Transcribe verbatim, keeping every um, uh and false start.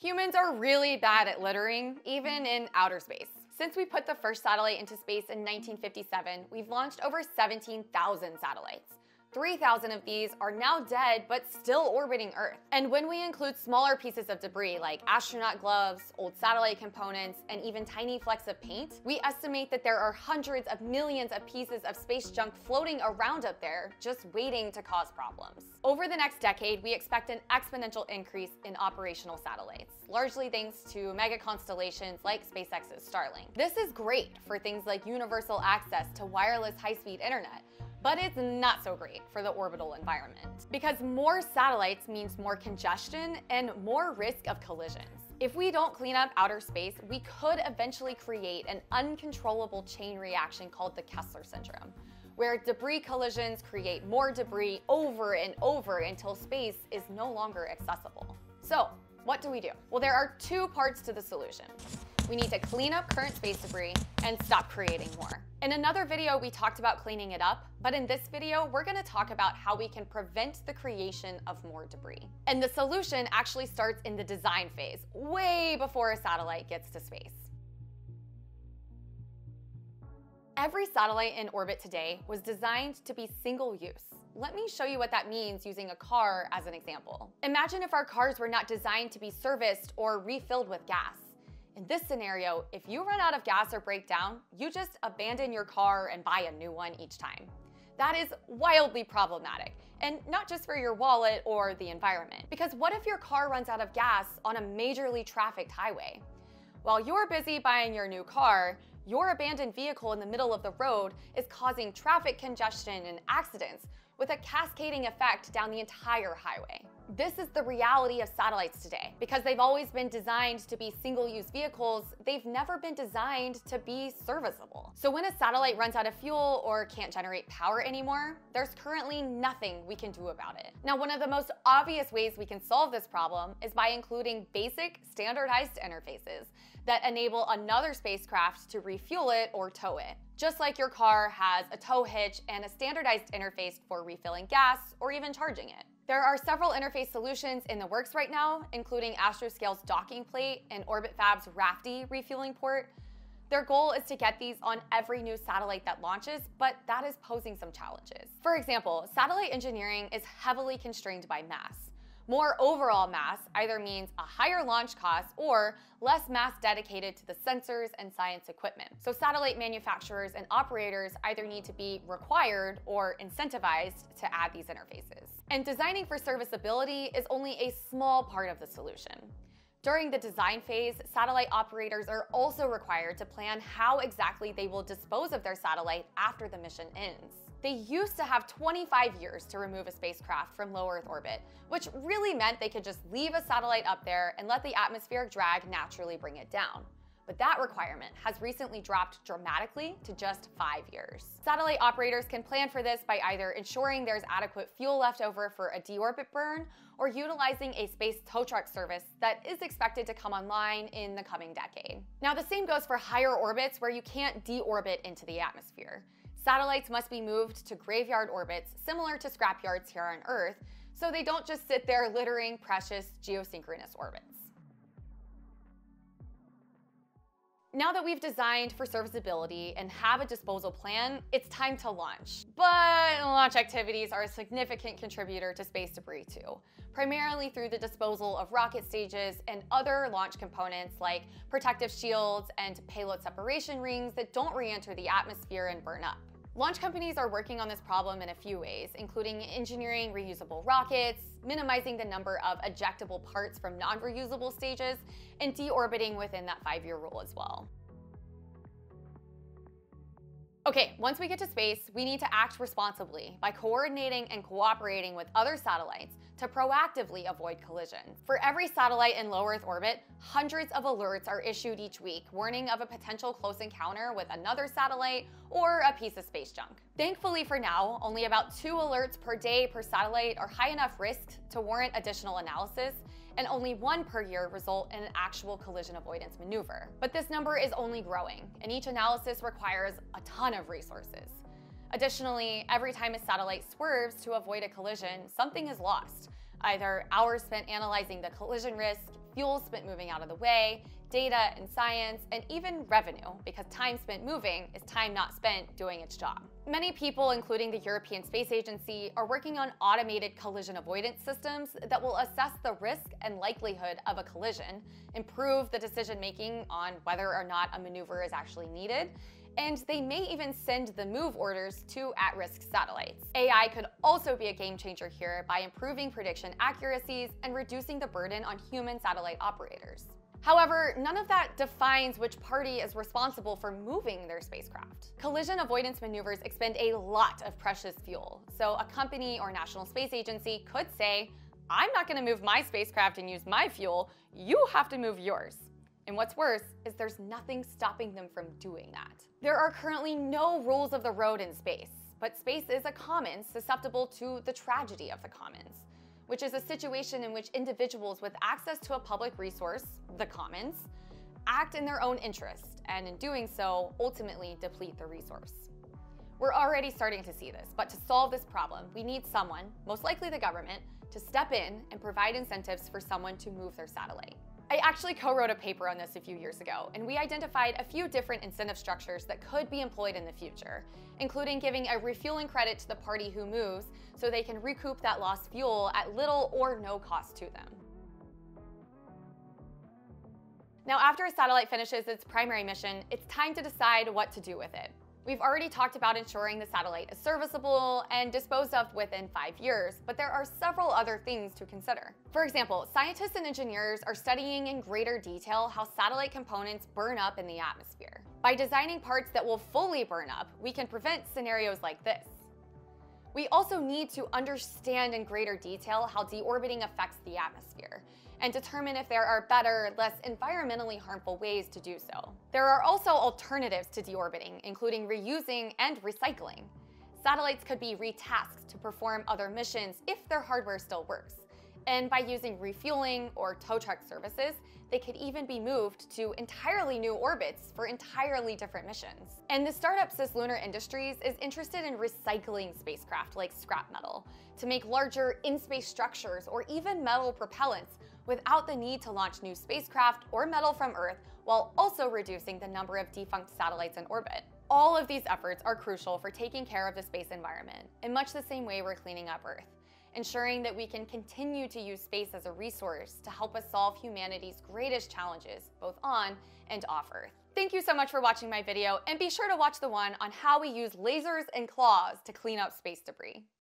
Humans are really bad at littering, even in outer space. Since we put the first satellite into space in nineteen fifty-seven, we've launched over seventeen thousand satellites. three thousand of these are now dead but still orbiting Earth. And when we include smaller pieces of debris like astronaut gloves, old satellite components, and even tiny flecks of paint, we estimate that there are hundreds of millions of pieces of space junk floating around up there, just waiting to cause problems. Over the next decade, we expect an exponential increase in operational satellites, largely thanks to mega constellations like SpaceX's Starlink. This is great for things like universal access to wireless high-speed internet, but it's not so great for the orbital environment, because more satellites means more congestion and more risk of collisions. If we don't clean up outer space, we could eventually create an uncontrollable chain reaction called the Kessler syndrome, where debris collisions create more debris over and over until space is no longer accessible. So, what do we do? Well, there are two parts to the solution. We need to clean up current space debris and stop creating more. In another video, we talked about cleaning it up, but in this video, we're gonna talk about how we can prevent the creation of more debris. And the solution actually starts in the design phase, way before a satellite gets to space. Every satellite in orbit today was designed to be single use. Let me show you what that means using a car as an example. Imagine if our cars were not designed to be serviced or refilled with gas. In this scenario, if you run out of gas or break down, you just abandon your car and buy a new one each time. That is wildly problematic, and not just for your wallet or the environment. Because what if your car runs out of gas on a majorly trafficked highway? While you're busy buying your new car, your abandoned vehicle in the middle of the road is causing traffic congestion and accidents, with a cascading effect down the entire highway. This is the reality of satellites today. Because they've always been designed to be single-use vehicles, they've never been designed to be serviceable. So when a satellite runs out of fuel or can't generate power anymore, there's currently nothing we can do about it. Now, one of the most obvious ways we can solve this problem is by including basic, standardized interfaces that enable another spacecraft to refuel it or tow it. Just like your car has a tow hitch and a standardized interface for refilling gas or even charging it. There are several interface solutions in the works right now, including Astroscale's docking plate and OrbitFab's RAFTI refueling port. Their goal is to get these on every new satellite that launches, but that is posing some challenges. For example, satellite engineering is heavily constrained by mass. More overall mass either means a higher launch cost or less mass dedicated to the sensors and science equipment. So satellite manufacturers and operators either need to be required or incentivized to add these interfaces. And designing for serviceability is only a small part of the solution. During the design phase, satellite operators are also required to plan how exactly they will dispose of their satellite after the mission ends. They used to have twenty-five years to remove a spacecraft from low Earth orbit, which really meant they could just leave a satellite up there and let the atmospheric drag naturally bring it down. But that requirement has recently dropped dramatically to just five years. Satellite operators can plan for this by either ensuring there's adequate fuel left over for a deorbit burn or utilizing a space tow truck service that is expected to come online in the coming decade. Now, the same goes for higher orbits where you can't deorbit into the atmosphere. Satellites must be moved to graveyard orbits similar to scrapyards here on Earth, so they don't just sit there littering precious geosynchronous orbits. Now that we've designed for serviceability and have a disposal plan, it's time to launch. But launch activities are a significant contributor to space debris too, primarily through the disposal of rocket stages and other launch components like protective shields and payload separation rings that don't re-enter the atmosphere and burn up. Launch companies are working on this problem in a few ways, including engineering reusable rockets, minimizing the number of ejectable parts from non-reusable stages, and deorbiting within that five-year rule as well. Okay, once we get to space, we need to act responsibly by coordinating and cooperating with other satellites to proactively avoid collisions. For every satellite in low Earth orbit, hundreds of alerts are issued each week, warning of a potential close encounter with another satellite or a piece of space junk. Thankfully for now, only about two alerts per day per satellite are high enough risk to warrant additional analysis, and only one per year result in an actual collision avoidance maneuver. But this number is only growing, and each analysis requires a ton of resources. Additionally, every time a satellite swerves to avoid a collision, something is lost. Either hours spent analyzing the collision risk, fuel spent moving out of the way, data and science, and even revenue, because time spent moving is time not spent doing its job. Many people, including the European Space Agency, are working on automated collision avoidance systems that will assess the risk and likelihood of a collision, improve the decision-making on whether or not a maneuver is actually needed, and they may even send the move orders to at-risk satellites. A I could also be a game changer here by improving prediction accuracies and reducing the burden on human satellite operators. However, none of that defines which party is responsible for moving their spacecraft. Collision avoidance maneuvers expend a lot of precious fuel, so a company or national space agency could say, "I'm not going to move my spacecraft and use my fuel, you have to move yours." And what's worse is there's nothing stopping them from doing that. There are currently no rules of the road in space, but space is a commons susceptible to the tragedy of the commons, which is a situation in which individuals with access to a public resource, the commons, act in their own interest, and in doing so, ultimately deplete the resource. We're already starting to see this, but to solve this problem, we need someone, most likely the government, to step in and provide incentives for someone to move their satellite. I actually co-wrote a paper on this a few years ago, and we identified a few different incentive structures that could be employed in the future, including giving a refueling credit to the party who moves so they can recoup that lost fuel at little or no cost to them. Now, after a satellite finishes its primary mission, it's time to decide what to do with it. We've already talked about ensuring the satellite is serviceable and disposed of within five years, but there are several other things to consider. For example, scientists and engineers are studying in greater detail how satellite components burn up in the atmosphere. By designing parts that will fully burn up, we can prevent scenarios like this. We also need to understand in greater detail how deorbiting affects the atmosphere, and determine if there are better, less environmentally harmful ways to do so. There are also alternatives to deorbiting, including reusing and recycling. Satellites could be retasked to perform other missions if their hardware still works. And by using refueling or tow truck services, they could even be moved to entirely new orbits for entirely different missions. And the startup Cislunar Industries is interested in recycling spacecraft like scrap metal to make larger in-space structures or even metal propellants without the need to launch new spacecraft or metal from Earth, while also reducing the number of defunct satellites in orbit. All of these efforts are crucial for taking care of the space environment, in much the same way we're cleaning up Earth, ensuring that we can continue to use space as a resource to help us solve humanity's greatest challenges, both on and off Earth. Thank you so much for watching my video, and be sure to watch the one on how we use lasers and claws to clean up space debris.